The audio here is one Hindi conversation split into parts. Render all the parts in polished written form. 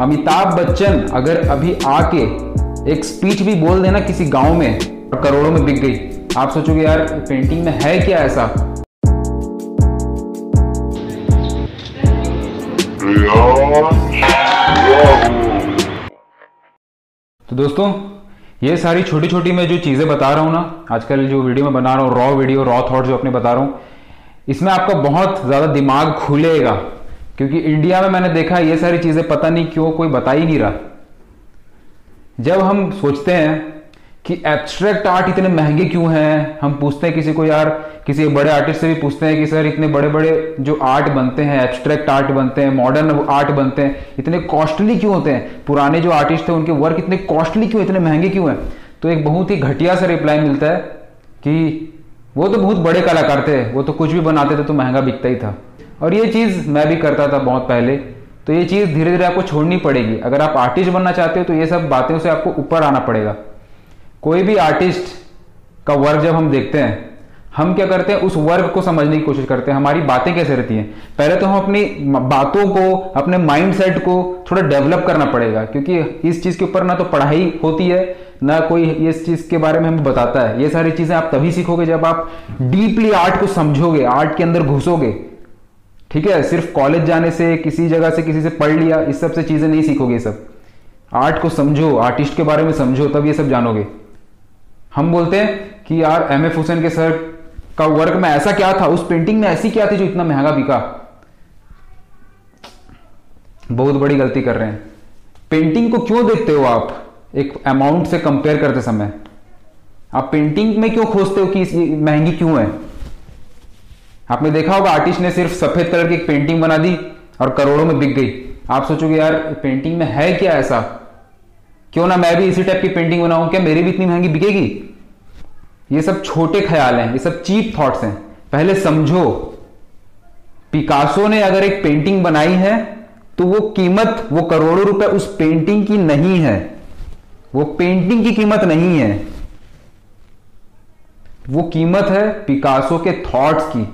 अमिताभ बच्चन अगर अभी आके एक स्पीच भी बोल देना किसी गांव में, करोड़ों में बिक गई। आप सोचोगे यार पेंटिंग में है क्या ऐसा। तो दोस्तों ये सारी छोटी छोटी मैं जो चीज़ें बता रहा हूँ ना, आजकल जो वीडियो में बना रहा हूँ, रॉ वीडियो, रॉ थॉट जो अपने बता रहा हूँ, इसमें आपका बहुत ज़्यादा दिमाग खुलेगा। क्योंकि इंडिया में मैंने देखा ये सारी चीज़ें पता नहीं क्यों कोई बता ही नहीं रहा। जब हम सोचते हैं कि एब्स्ट्रैक्ट आर्ट इतने महंगे क्यों हैं, हम पूछते हैं किसी को, यार किसी बड़े आर्टिस्ट से भी पूछते हैं कि सर इतने बड़े बड़े जो आर्ट बनते हैं, एब्स्ट्रैक्ट आर्ट बनते हैं, मॉडर्न आर्ट बनते हैं, इतने कॉस्टली क्यों होते हैं, पुराने जो आर्टिस्ट थे उनके वर्क इतने कॉस्टली क्यों, इतने महंगे क्यों हैं। तो एक बहुत ही घटिया सा रिप्लाई मिलता है कि वो तो बहुत बड़े कलाकार थे, वो तो कुछ भी बनाते थे तो महंगा बिकता ही था। और ये चीज़ मैं भी करता था बहुत पहले। तो ये चीज़ धीरे धीरे आपको छोड़नी पड़ेगी। अगर आप आर्टिस्ट बनना चाहते हो तो ये सब बातों से आपको ऊपर आना पड़ेगा। कोई भी आर्टिस्ट का वर्क जब हम देखते हैं, हम क्या करते हैं, उस वर्क को समझने की कोशिश करते हैं। हमारी बातें कैसे रहती हैं, पहले तो हम अपनी बातों को, अपने माइंडसेट को थोड़ा डेवलप करना पड़ेगा। क्योंकि इस चीज़ के ऊपर ना तो पढ़ाई होती है, ना कोई इस चीज़ के बारे में हमें बताता है। ये सारी चीज़ें आप तभी सीखोगे जब आप डीपली आर्ट को समझोगे, आर्ट के अंदर घुसोगे। ठीक है, सिर्फ कॉलेज जाने से, किसी जगह से, किसी से पढ़ लिया, इस सब से चीज़ें नहीं सीखोगे। सब आर्ट को समझो, आर्टिस्ट के बारे में समझो, तब ये सब जानोगे। हम बोलते हैं कि यार MF हुसैन के सर का वर्क में ऐसा क्या था, उस पेंटिंग में ऐसी क्या थी जो इतना महंगा बिका। बहुत बड़ी गलती कर रहे हैं। पेंटिंग को क्यों देखते हो आप एक अमाउंट से कंपेयर करते समय? आप पेंटिंग में क्यों खोजते हो कि महंगी क्यों है? आपने देखा होगा आर्टिस्ट ने सिर्फ सफेद कलर की एक पेंटिंग बना दी और करोड़ों में बिक गई। आप सोचोगे यार पेंटिंग में है क्या ऐसा, क्यों ना मैं भी इसी टाइप की पेंटिंग बनाऊं, क्या मेरी भी इतनी महंगी बिकेगी। ये सब छोटे ख्याल हैं, ये सब चीप थॉट्स हैं। पहले समझो, पिकासो ने अगर एक पेंटिंग बनाई है तो वो कीमत, वो करोड़ों रुपए उस पेंटिंग की नहीं है, वो पेंटिंग की कीमत नहीं है, वो कीमत है पिकासो के थॉट्स की।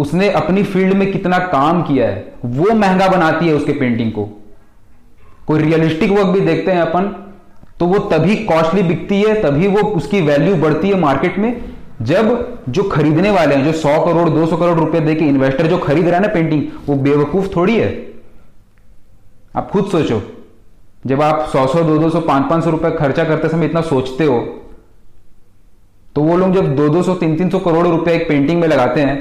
उसने अपनी फील्ड में कितना काम किया है वो महंगा बनाती है उसके पेंटिंग को। कोई रियलिस्टिक वर्क भी देखते हैं अपन तो वो तभी कॉस्टली बिकती है, तभी वो उसकी वैल्यू बढ़ती है मार्केट में, जब जो खरीदने वाले हैं, जो 100 करोड़ 200 करोड़ रुपए देके इन्वेस्टर जो खरीद रहा है ना पेंटिंग, वो बेवकूफ थोड़ी है। आप खुद सोचो, जब आप 100 200 500 रुपए खर्चा करते समय इतना सोचते हो, तो वो लोग जब 200 300 करोड़ रुपए एक पेंटिंग में लगाते हैं,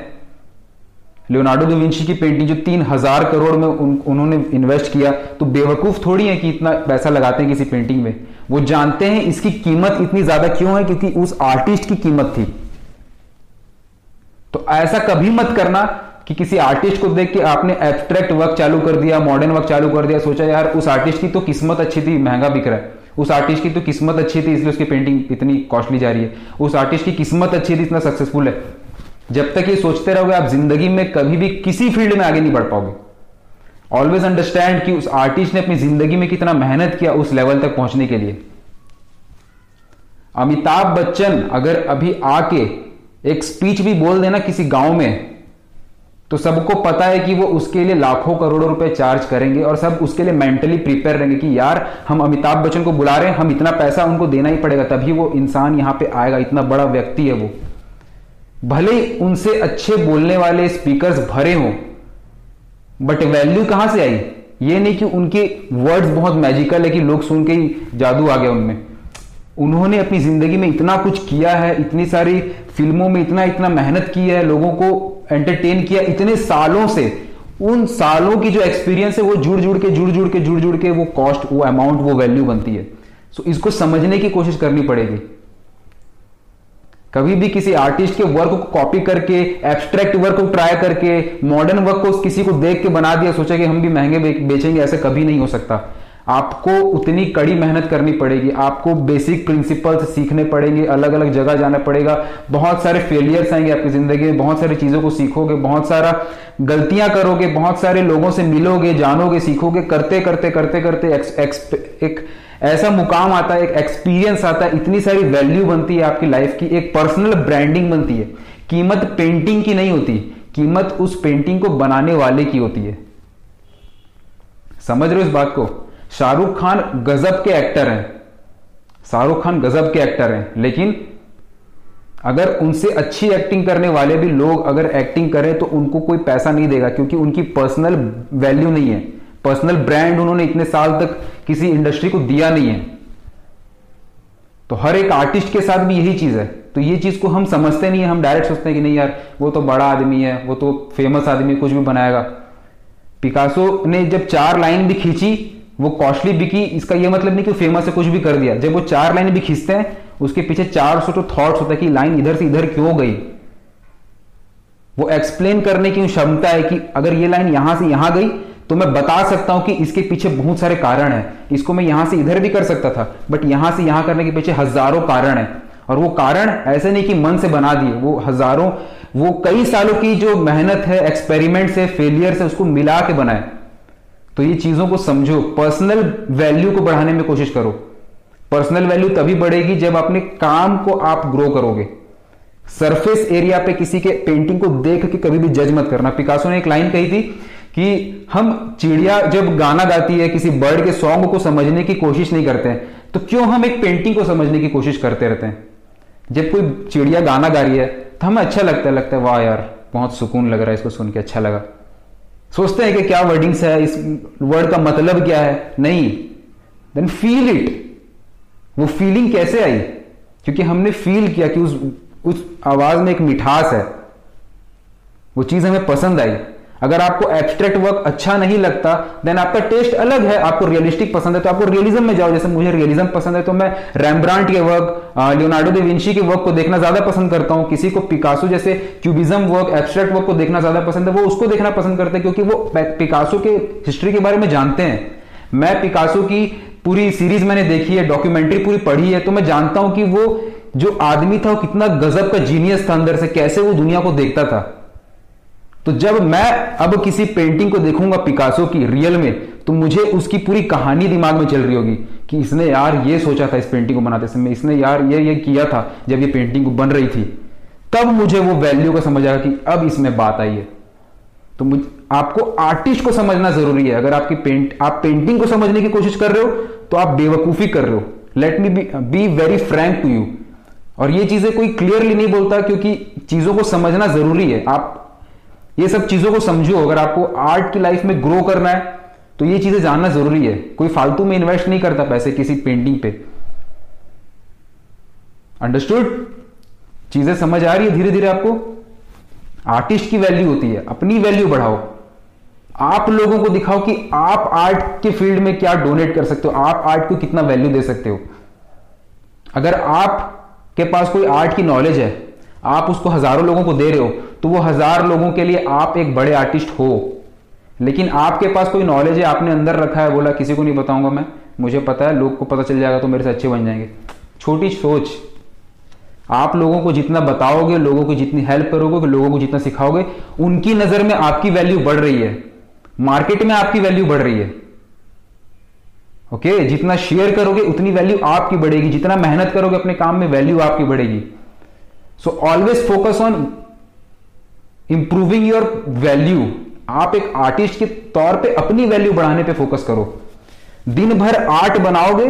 लियोनार्डो दा विंची की पेंटिंग जो 3000 करोड़ में उन्होंने इन्वेस्ट किया, तो बेवकूफ़ थोड़ी है कि इतना पैसा लगाते हैं किसी पेंटिंग में। वो जानते हैं इसकी कीमत इतनी ज़्यादा क्यों है, क्योंकि उस आर्टिस्ट की कीमत थी। तो ऐसा कभी मत करना कि किसी आर्टिस्ट को देख के आपने एब्स्ट्रैक्ट वर्क चालू कर दिया, मॉडर्न वर्क चालू कर दिया, सोचा यार उस आर्टिस्ट की तो किस्मत अच्छी थी महंगा बिक रहा है, उस आर्टिस्ट की तो किस्मत अच्छी थी इसलिए उसकी पेंटिंग इतनी कॉस्टली जा रही है, उस आर्टिस्ट की किस्मत अच्छी थी इतना सक्सेसफुल है। जब तक ये सोचते रहोगे आप जिंदगी में कभी भी किसी फील्ड में आगे नहीं बढ़ पाओगे। ऑलवेज अंडरस्टैंड कि उस आर्टिस्ट ने अपनी जिंदगी में कितना मेहनत किया उस लेवल तक पहुंचने के लिए। अमिताभ बच्चन अगर अभी आके एक स्पीच भी बोल देना किसी गांव में, तो सबको पता है कि वो उसके लिए लाखों करोड़ों रुपए चार्ज करेंगे और सब उसके लिए मेंटली प्रिपेयर रहेंगे कि यार हम अमिताभ बच्चन को बुला रहे हैं, हम इतना पैसा उनको देना ही पड़ेगा तभी वो इंसान यहाँ पे आएगा, इतना बड़ा व्यक्ति है वो। भले ही उनसे अच्छे बोलने वाले स्पीकर्स भरे हों, बट वैल्यू कहां से आई? ये नहीं कि उनके वर्ड्स बहुत मैजिकल है कि लोग सुन के ही जादू आ गया उनमें। उन्होंने अपनी जिंदगी में इतना कुछ किया है, इतनी सारी फिल्मों में इतना मेहनत की है, लोगों को एंटरटेन किया इतने सालों से, उन सालों की जो एक्सपीरियंस है वो जुड़ जुड़ के वो कॉस्ट, वो अमाउंट, वो वैल्यू बनती है। सो इसको समझने की कोशिश करनी पड़ेगी। कभी भी किसी आर्टिस्ट के वर्क को कॉपी करके, एब्स्ट्रैक्ट वर्क को ट्राई करके, मॉडर्न वर्क को किसी को देख के बना दिया, सोचा कि हम भी महंगे बेचेंगे, ऐसा कभी नहीं हो सकता। आपको उतनी कड़ी मेहनत करनी पड़ेगी, आपको बेसिक प्रिंसिपल्स सीखने पड़ेंगे, अलग अलग जगह जाना पड़ेगा, बहुत सारे फेलियर्स आएंगे आपकी ज़िंदगी में, बहुत सारी चीज़ों को सीखोगे, बहुत सारा गलतियाँ करोगे, बहुत सारे लोगों से मिलोगे, जानोगे, सीखोगे, करते एक ऐसा मुकाम आता है, एक एक्सपीरियंस आता है, इतनी सारी वैल्यू बनती है आपकी लाइफ की, एक पर्सनल ब्रांडिंग बनती है। कीमत पेंटिंग की नहीं होती, कीमत उस पेंटिंग को बनाने वाले की होती है। समझ रहे हो इस बात को? शाहरुख खान गजब के एक्टर हैं, शाहरुख खान गजब के एक्टर हैं, लेकिन अगर उनसे अच्छी एक्टिंग करने वाले भी लोग अगर एक्टिंग करें तो उनको कोई पैसा नहीं देगा, क्योंकि उनकी पर्सनल वैल्यू नहीं है, पर्सनल ब्रांड उन्होंने इतने साल तक किसी इंडस्ट्री को दिया नहीं है। तो हर एक आर्टिस्ट के साथ भी यही चीज है। तो ये चीज को हम समझते नहीं है, हम डायरेक्ट सोचते हैं कि नहीं यार वो तो बड़ा आदमी है, वो तो फेमस आदमी है, कुछ भी बनाएगा। पिकासो ने जब 4 लाइन भी खींची वो कॉस्टली बिकी, इसका ये मतलब नहीं कि फेमस है कुछ भी कर दिया। जब वो 4 लाइन भी खींचते हैं उसके पीछे 400 तो थॉट्स होता है कि लाइन इधर से इधर क्यों गई, वो एक्सप्लेन करने की क्षमता है कि अगर ये लाइन यहां से यहां गई तो मैं बता सकता हूं कि इसके पीछे बहुत सारे कारण हैं, इसको मैं यहां से इधर भी कर सकता था, बट यहां से यहां करने के पीछे हजारों कारण है। और वो कारण ऐसे नहीं कि मन से बना दिए, वो हजारों, वो कई सालों की जो मेहनत है, एक्सपेरिमेंट से, फेलियर से, उसको मिला के बनाए। तो ये चीजों को समझो, पर्सनल वैल्यू को बढ़ाने में कोशिश करो। पर्सनल वैल्यू तभी बढ़ेगी जब अपने काम को आप ग्रो करोगे। सरफेस एरिया पे किसी के पेंटिंग को देख के कभी भी जज मत करना। पिकासो ने एक लाइन कही थी कि हम चिड़िया जब गाना गाती है, किसी बर्ड के सॉन्ग को समझने की कोशिश नहीं करते हैं, तो क्यों हम एक पेंटिंग को समझने की कोशिश करते रहते हैं। जब कोई चिड़िया गाना गा रही है तो हमें अच्छा लगता है वाह यार बहुत सुकून लग रहा है, इसको सुन के अच्छा लगा। सोचते हैं कि क्या वर्डिंग्स है, इस वर्ड का मतलब क्या है, नहीं, देन फील इट। वो फीलिंग कैसे आई, क्योंकि हमने फील किया कि उस आवाज में एक मिठास है, वो चीज हमें पसंद आई। अगर आपको एब्स्ट्रैक्ट वर्क अच्छा नहीं लगता देन आपका टेस्ट अलग है, आपको रियलिस्टिक पसंद है तो आपको रियलिज्म में जाओ। जैसे मुझे रियलिज्म पसंद है तो मैं रेम्ब्रांड के वर्क, लियोनार्डो दा विंची के वर्क को देखना ज्यादा पसंद करता हूं। किसी को पिकासो जैसे क्यूबिज्म वर्क, एब्स्ट्रैक्ट वर्क को देखना ज्यादा पसंद है, वो उसको देखना पसंद करते हैं क्योंकि वो पिकासो के हिस्ट्री के बारे में जानते हैं। मैं पिकासो की पूरी सीरीज मैंने देखी है, डॉक्यूमेंट्री पूरी पढ़ी है, तो मैं जानता हूं कि वो जो आदमी था वो कितना गजब का जीनियस था, अंदर से कैसे वो दुनिया को देखता था। तो जब मैं अब किसी पेंटिंग को देखूंगा पिकासो की रियल में, तो मुझे उसकी पूरी कहानी दिमाग में चल रही होगी कि इसने यार ये सोचा था इस पेंटिंग को बनाते समय, इसने यार ये किया था जब ये पेंटिंग बन रही थी, तब मुझे वो वैल्यू का समझ आएगा कि अब इसमें बात आई है। तो आपको आर्टिस्ट को समझना जरूरी है। अगर आपकी आप पेंटिंग को समझने की कोशिश कर रहे हो तो आप बेवकूफी कर रहे हो। Let me be very frank to you. और ये चीजें कोई क्लियरली नहीं बोलता क्योंकि चीजों को समझना जरूरी है। आप ये सब चीजों को समझो। अगर आपको आर्ट की लाइफ में ग्रो करना है तो ये चीजें जानना जरूरी है। कोई फालतू में इन्वेस्ट नहीं करता पैसे किसी पेंटिंग पे। अंडरस्टूड? चीजें समझ आ रही है धीरे धीरे आपको। आर्टिस्ट की वैल्यू होती है, अपनी वैल्यू बढ़ाओ। आप लोगों को दिखाओ कि आप आर्ट के फील्ड में क्या डोनेट कर सकते हो, आप आर्ट को कितना वैल्यू दे सकते हो। अगर आपके पास कोई आर्ट की नॉलेज है, आप उसको हजारों लोगों को दे रहे हो, तो वो 1000 लोगों के लिए आप एक बड़े आर्टिस्ट हो। लेकिन आपके पास कोई नॉलेज है, आपने अंदर रखा है, बोला किसी को नहीं बताऊंगा मैं, मुझे पता है लोग को पता चल जाएगा तो मेरे से अच्छे बन जाएंगे। छोटी सोच। आप लोगों को जितना बताओगे, लोगों को जितनी हेल्प करोगे, लोगों को जितना सिखाओगे, उनकी नजर में आपकी वैल्यू बढ़ रही है, मार्केट में आपकी वैल्यू बढ़ रही है। ओके, जितना शेयर करोगे उतनी वैल्यू आपकी बढ़ेगी, जितना मेहनत करोगे अपने काम में वैल्यू आपकी बढ़ेगी। So always focus on improving your value. आप एक आर्टिस्ट के तौर पे अपनी वैल्यू बढ़ाने पे फोकस करो। दिन भर आर्ट बनाओगे,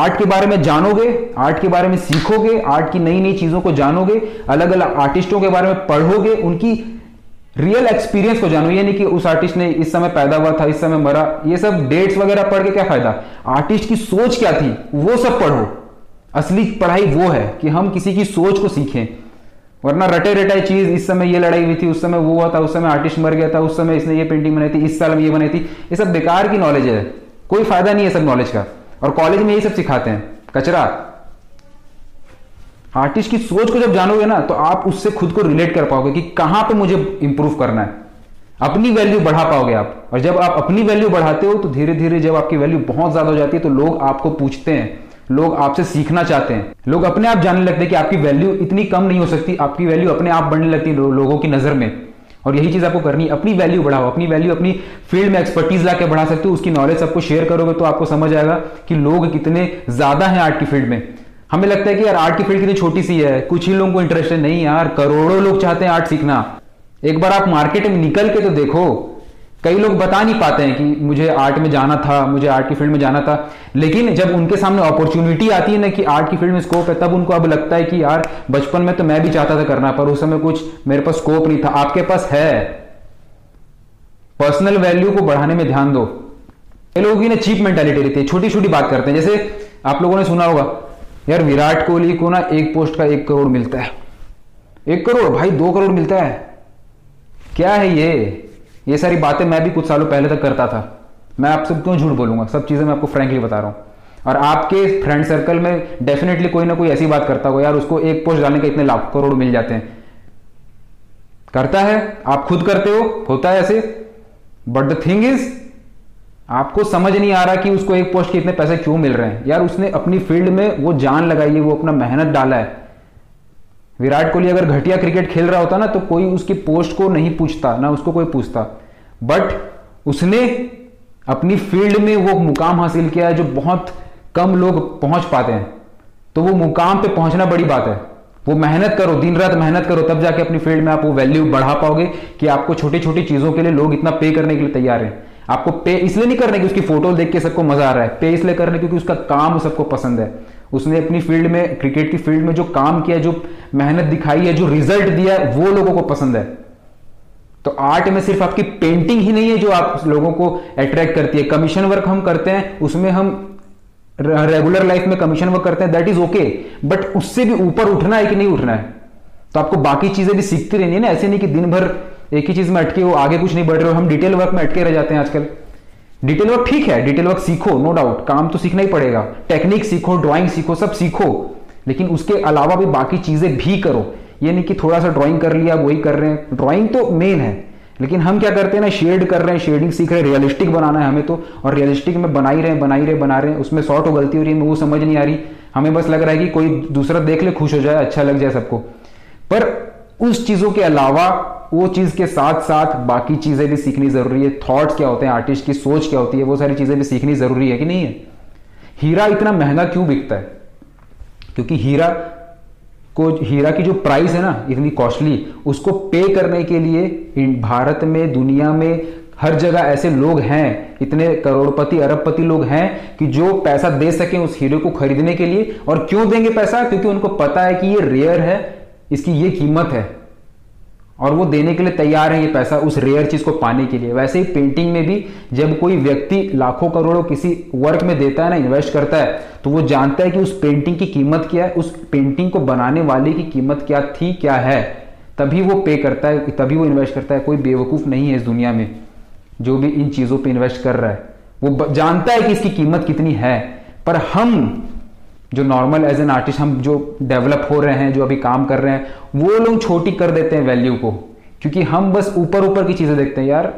आर्ट के बारे में जानोगे, आर्ट के बारे में सीखोगे, आर्ट की नई नई चीजों को जानोगे, अलग अलग आर्टिस्टों के बारे में पढ़ोगे, उनकी रियल एक्सपीरियंस को जानो। ये नहीं कि उस आर्टिस्ट ने इस समय पैदा हुआ था, इस समय मरा, ये सब डेट्स वगैरह पढ़ के क्या फायदा। आर्टिस्ट की सोच क्या थी वो सब पढ़ो। असली पढ़ाई वो है कि हम किसी की सोच को सीखें, वरना रटे रटाई चीज, इस समय ये लड़ाई हुई थी, उस समय वो हुआ था, उस समय आर्टिस्ट मर गया था, उस समय इसने ये पेंटिंग बनाई थी, इस साल में ये बनाई थी, ये सब बेकार की नॉलेज है, कोई फायदा नहीं है सब नॉलेज का। और कॉलेज में ये सब सिखाते हैं कचरा। आर्टिस्ट की सोच को जब जानोगे ना तो आप उससे खुद को रिलेट कर पाओगे कि कहां पर मुझे इंप्रूव करना है, अपनी वैल्यू बढ़ा पाओगे आप। और जब आप अपनी वैल्यू बढ़ाते हो तो धीरे धीरे जब आपकी वैल्यू बहुत ज्यादा हो जाती है तो लोग आपको पूछते हैं, लोग आपसे सीखना चाहते हैं, लोग अपने आप जानने लगते हैं कि आपकी वैल्यू इतनी कम नहीं हो सकती, आपकी वैल्यू अपने आप बढ़ने लगती है लोगों की नजर में। और यही चीज आपको करनी है, अपनी वैल्यू बढ़ाओ, अपनी वैल्यू अपनी फील्ड में एक्सपर्टीज लाके बढ़ा सकते हो। उसकी नॉलेज सबको शेयर करोगे तो आपको समझ आएगा कि लोग कितने ज्यादा हैं आर्ट की फील्ड में। हमें लगता है कि यार आर्ट की फील्ड कितनी छोटी सी है, कुछ ही लोगों को इंटरेस्ट है। नहीं यार, करोड़ों लोग चाहते हैं आर्ट सीखना। एक बार आप मार्केट में निकल के तो देखो, कई लोग बता नहीं पाते हैं कि मुझे आर्ट में जाना था, मुझे आर्ट की फील्ड में जाना था, लेकिन जब उनके सामने अपॉर्चुनिटी आती है ना कि आर्ट की फील्ड में स्कोप है, तब उनको अब लगता है कि यार बचपन में तो मैं भी चाहता था करना, पर उस समय कुछ मेरे पास स्कोप नहीं था। आपके पास है, पर्सनल वैल्यू को बढ़ाने में ध्यान दो। ये लोगों की ना चीप मेंटालिटी रहती है, छोटी छोटी बात करते हैं। जैसे आप लोगों ने सुना होगा यार विराट कोहली को ना एक पोस्ट का 1 करोड़ मिलता है, 1 करोड़ भाई 2 करोड़ मिलता है, क्या है ये सारी बातें मैं भी कुछ सालों पहले तक करता था। मैं आप सब क्यों झूठ बोलूंगा, सब चीजें मैं आपको फ्रेंकली बता रहा हूं। और आपके फ्रेंड सर्कल में डेफिनेटली कोई ना कोई ऐसी बात करता होगा यार उसको एक पोस्ट डालने के इतने लाख करोड़ मिल जाते हैं, करता है, आप खुद करते हो, होता है ऐसे। बट द थिंग इज आपको समझ नहीं आ रहा कि उसको एक पोस्ट के इतने पैसे क्यों मिल रहे हैं। यार उसने अपनी फील्ड में वो जान लगाई है, वो अपना मेहनत डाला है। विराट कोहली अगर घटिया क्रिकेट खेल रहा होता ना तो कोई उसकी पोस्ट को नहीं पूछता, ना उसको कोई पूछता, बट उसने अपनी फील्ड में वो मुकाम हासिल किया है जो बहुत कम लोग पहुंच पाते हैं। तो वो मुकाम पे पहुंचना बड़ी बात है। वो मेहनत करो, दिन रात मेहनत करो, तब जाके अपनी फील्ड में आप वो वैल्यू बढ़ा पाओगे कि आपको छोटी छोटी चीजों के लिए लोग इतना पे करने के लिए तैयार हैं। आपको पे इसलिए नहीं करने की उसकी फोटो देख के सबको मजा आ रहा है, पे इसलिए करने क्योंकि उसका काम सबको पसंद है। उसने अपनी फील्ड में, क्रिकेट की फील्ड में जो काम किया, जो मेहनत दिखाई है, जो रिजल्ट दिया है, वो लोगों को पसंद है। तो आर्ट में सिर्फ आपकी पेंटिंग ही नहीं है जो आप लोगों को अट्रैक्ट करती है। कमीशन वर्क हम करते हैं, उसमें हम रेगुलर लाइफ में कमीशन वर्क करते हैं, दैट इज ओके, बट उससे भी ऊपर उठना है कि नहीं उठना है। तो आपको बाकी चीजें भी सीखती रहनी है ना, ऐसे नहीं कि दिन भर एक ही चीज में अटके हो, आगे कुछ नहीं बढ़ रहे हो। हम डिटेल वर्क में अटके रह जाते हैं आजकल। डिटेल वर्क ठीक है, डिटेल वर्क सीखो, नो डाउट, काम तो सीखना ही पड़ेगा, टेक्निक सीखो, ड्राइंग सीखो, सब सीखो, लेकिन उसके अलावा भी बाकी चीजें भी करो। ये नहीं कि थोड़ा सा ड्राइंग कर लिया वही कर रहे हैं, ड्राइंग तो मेन है, लेकिन हम क्या करते हैं ना, शेड कर रहे हैं, शेडिंग सीख रहे हैं, रियलिस्टिक बनाना है हमें तो, और रियलिस्टिक में बना रहे हैं, उसमें शॉर्ट हो गलती हो रही है, वो समझ नहीं आ रही, हमें बस लग रहा है कि कोई दूसरा देख ले, खुश हो जाए, अच्छा लग जाए सबको। पर उस चीजों के अलावा वो चीज के साथ साथ बाकी चीजें भी सीखनी जरूरी है। थॉट्स क्या होते हैं, आर्टिस्ट की सोच क्या होती है, वो सारी चीजें भी सीखनी जरूरी है कि नहीं है। हीरा इतना महंगा क्यों बिकता है, क्योंकि हीरा की जो प्राइस है ना इतनी कॉस्टली, उसको पे करने के लिए भारत में, दुनिया में, हर जगह ऐसे लोग हैं, इतने करोड़पति अरबपति लोग हैं कि जो पैसा दे सकें उस हीरे को खरीदने के लिए। और क्यों देंगे पैसा, क्योंकि उनको पता है कि ये रेयर है, इसकी ये कीमत है, और वो देने के लिए तैयार है ये पैसा उस रेयर चीज को पाने के लिए। वैसे ही पेंटिंग में भी जब कोई व्यक्ति लाखों करोड़ों किसी वर्क में देता है ना, इन्वेस्ट करता है, तो वो जानता है कि उस पेंटिंग की कीमत क्या है, उस पेंटिंग को बनाने वाले की कीमत क्या थी, क्या है, तभी वो पे करता है, तभी वो इन्वेस्ट करता है। कोई बेवकूफ नहीं है इस दुनिया में जो भी इन चीजों पर इन्वेस्ट कर रहा है, वो जानता है कि इसकी कीमत कितनी है। पर हम जो नॉर्मल एज एन आर्टिस्ट, हम जो डेवलप हो रहे हैं, जो अभी काम कर रहे हैं, वो लोग छोटी कर देते हैं वैल्यू को, क्योंकि हम बस ऊपर ऊपर की चीजें देखते हैं। यार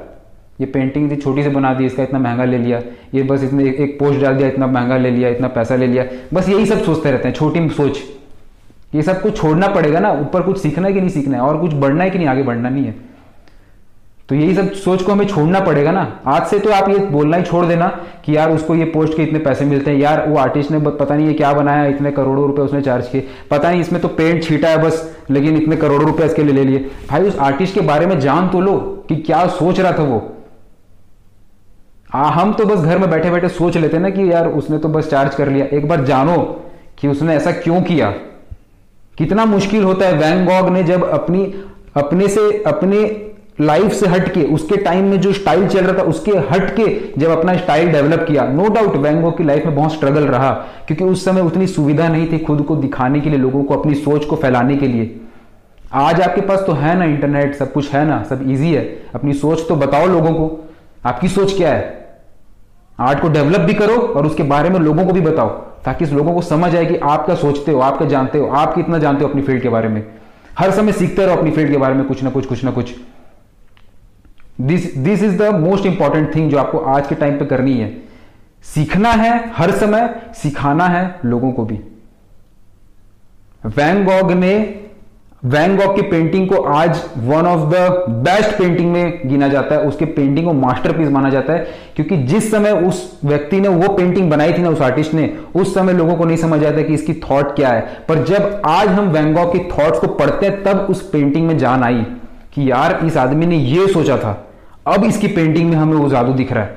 ये पेंटिंग थी, छोटी से बना दी, इसका इतना महंगा ले लिया, ये बस इसने एक पोस्ट डाल दिया, इतना महंगा ले लिया, इतना पैसा ले लिया, बस यही सब सोचते रहते हैं, छोटी सोच। ये सब कुछ छोड़ना पड़ेगा ना, ऊपर कुछ सीखना है कि नहीं सीखना है, और कुछ बढ़ना है कि नहीं, आगे बढ़ना नहीं है, तो यही सब सोच को हमें छोड़ना पड़ेगा ना। आज से तो आप ये बोलना ही छोड़ देना कि यार उसको ये पोस्ट के इतने पैसे मिलते हैं, यार वो आर्टिस्ट ने पता नहीं ये क्या बनाया, इतने करोड़ों रुपए उसने चार्ज किए, पता नहीं इसमें तो पेंट छीटा है बस, लेकिन इतने करोड़ों रुपए इसके ले लिए। भाई उस आर्टिस्ट के बारे में जान तो लो कि क्या सोच रहा था वो। हम तो बस घर में बैठे बैठे सोच लेते ना कि यार उसने तो बस चार्ज कर लिया, एक बार जानो कि उसने ऐसा क्यों किया, कितना मुश्किल होता है। वैंगॉग ने जब अपने लाइफ से हट के, उसके टाइम में जो स्टाइल चल रहा था उसके हट के जब अपना स्टाइल डेवलप किया, नो डाउट वैंगॉग की लाइफ में बहुत स्ट्रगल रहा, क्योंकि उस समय उतनी सुविधा नहीं थी खुद को दिखाने के लिए, लोगों को अपनी सोच को फैलाने के लिए। आज आपके पास तो है ना इंटरनेट, सब कुछ है ना, सब इजी है। अपनी सोच तो बताओ लोगों को, आपकी सोच क्या है, आर्ट को डेवलप भी करो और उसके बारे में लोगों को भी बताओ, ताकि लोगों को समझ आए कि आप क्या सोचते हो, आप क्या जानते हो, आप कितना जानते हो अपनी फील्ड के बारे में। हर समय सीखते रहो अपनी फील्ड के बारे में कुछ ना कुछ। This is the most important thing जो आपको आज के टाइम पे करनी है। सीखना है हर समय, सिखाना है लोगों को भी। वैंगॉग की पेंटिंग को आज one of the best painting में गिना जाता है, उसके पेंटिंग को मास्टरपीस माना जाता है, क्योंकि जिस समय उस व्यक्ति ने वो पेंटिंग बनाई थी ना, उस आर्टिस्ट ने, उस समय लोगों को नहीं समझ आता कि इसकी थॉट क्या है। पर जब आज हम वैंगॉग की थॉट्स को पढ़ते हैं, तब उस पेंटिंग में जान आई कि यार इस आदमी ने ये सोचा था, अब इसकी पेंटिंग में हमें वो जादू दिख रहा है।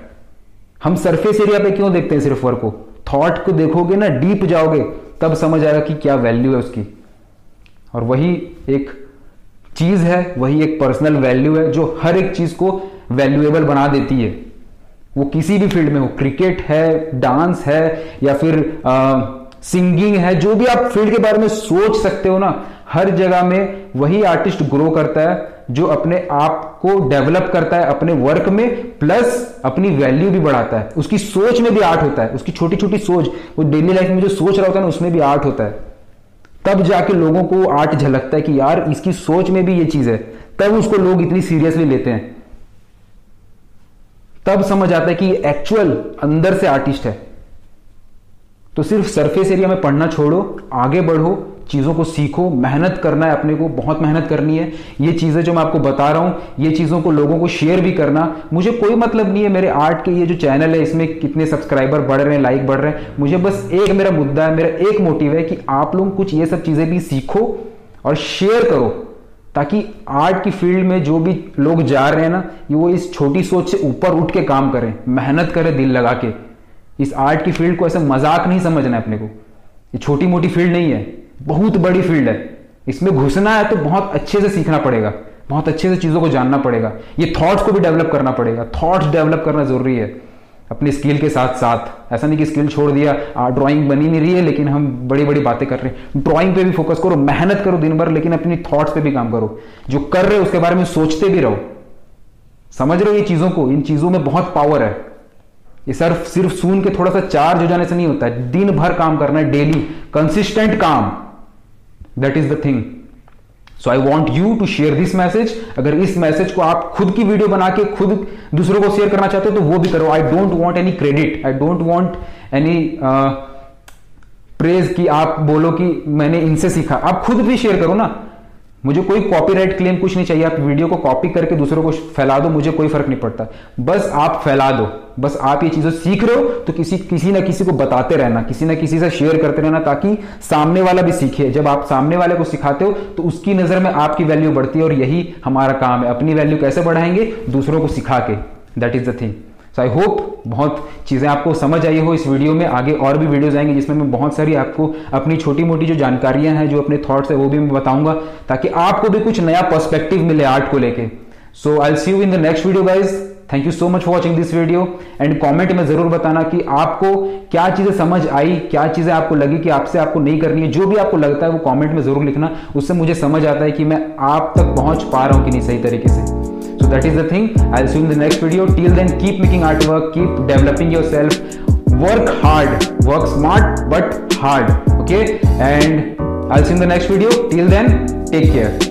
हम सरफेस एरिया पे क्यों देखते हैं सिर्फ वर्क को, थॉट को देखोगे ना, डीप जाओगे तब समझ आएगा कि क्या वैल्यू है उसकी। और वही एक चीज है, वही एक पर्सनल वैल्यू है जो हर एक चीज को वैल्यूएबल बना देती है, वो किसी भी फील्ड में हो, क्रिकेट है, डांस है, या फिर सिंगिंग है, जो भी आप फील्ड के बारे में सोच सकते हो ना, हर जगह में वही आर्टिस्ट ग्रो करता है जो अपने आप को डेवलप करता है अपने वर्क में, प्लस अपनी वैल्यू भी बढ़ाता है। उसकी सोच में भी आर्ट होता है, उसकी छोटी छोटी सोच, वो डेली लाइफ में जो सोच रहा होता है ना, उसमें भी आर्ट होता है। तब जाके लोगों को आर्ट झलकता है कि यार इसकी सोच में भी ये चीज है, तब उसको लोग इतनी सीरियसली लेते हैं, तब समझ आता है कि एक्चुअल अंदर से आर्टिस्ट है। तो सिर्फ सरफेस एरिया में पढ़ना छोड़ो, आगे बढ़ो, चीजों को सीखो, मेहनत करना है, अपने को बहुत मेहनत करनी है। ये चीजें जो मैं आपको बता रहा हूं, ये चीजों को लोगों को शेयर भी करना, मुझे कोई मतलब नहीं है मेरे आर्ट के ये जो चैनल है इसमें कितने सब्सक्राइबर बढ़ रहे हैं, लाइक बढ़ रहे हैं, मुझे बस एक मेरा मुद्दा है, मेरा एक मोटिव है कि आप लोग कुछ ये सब चीजें भी सीखो और शेयर करो, ताकि आर्ट की फील्ड में जो भी लोग जा रहे हैं ना, वो इस छोटी सोच से ऊपर उठ के काम करें, मेहनत करें दिल लगा के। इस आर्ट की फील्ड को ऐसा मजाक नहीं समझना है अपने को, ये छोटी मोटी फील्ड नहीं है, बहुत बड़ी फील्ड है। इसमें घुसना है तो बहुत अच्छे से सीखना पड़ेगा, बहुत अच्छे से चीजों को जानना पड़ेगा, ये थॉट्स को भी डेवलप करना पड़ेगा। थॉट्स डेवलप करना जरूरी है अपनी स्किल के साथ साथ, ऐसा नहीं कि स्किल छोड़ दिया, ड्राइंग बनी नहीं रही है लेकिन हम बड़ी बड़ी बातें कर रहे हैं। ड्राइंग पे भी फोकस करो, मेहनत करो दिन भर, लेकिन अपनी थॉट्स पे भी काम करो, जो कर रहे हो उसके बारे में सोचते भी रहो। समझ रहे हो ये चीजों को, इन चीजों में बहुत पावर है। ये सिर्फ सुन के थोड़ा सा चार्ज हो जाने से नहीं होता है, दिन भर काम करना है, डेली कंसिस्टेंट काम, that is the thing. So I want you to share this message. अगर इस मैसेज को आप खुद की वीडियो बना के खुद दूसरों को शेयर करना चाहते हो तो वो भी करो। I don't want any credit, I don't want any praise कि आप बोलो कि मैंने इनसे सीखा। आप खुद भी शेयर करो ना, मुझे कोई कॉपीराइट क्लेम कुछ नहीं चाहिए। आप वीडियो को कॉपी करके दूसरों को फैला दो, मुझे कोई फर्क नहीं पड़ता, बस आप फैला दो। बस आप ये चीजें सीख रहे हो तो किसी ना किसी को बताते रहना, किसी ना किसी से शेयर करते रहना, ताकि सामने वाला भी सीखे। जब आप सामने वाले को सिखाते हो तो उसकी नजर में आपकी वैल्यू बढ़ती है, और यही हमारा काम है। अपनी वैल्यू कैसे बढ़ाएंगे, दूसरों को सिखा के, that is the thing. So I hope बहुत चीजें आपको समझ आई हो इस वीडियो में। आगे और भी वीडियोज आएंगे जिसमें मैं बहुत सारी आपको अपनी छोटी मोटी जो जानकारियां हैं, जो अपने थॉट्स है, वो भी मैं बताऊंगा, ताकि आपको भी कुछ नया पर्सपेक्टिव मिले आर्ट को लेके। So I will see you in the next video guys. Thank you so much for watching this video, and comment में जरूर बताना कि आपको क्या चीजें समझ आई, क्या चीजें आपको लगी कि आपसे आपको नहीं करनी है। जो भी आपको लगता है वो कॉमेंट में जरूर लिखना, उससे मुझे समझ आता है कि मैं आप तक पहुंच पा रहा हूं कि नहीं सही तरीके से। So that is the thing. I'll see you in the next video. Till then, keep making artwork, keep developing yourself, work hard, work smart but hard, okay? And I'll see you in the next video. Till then, take care.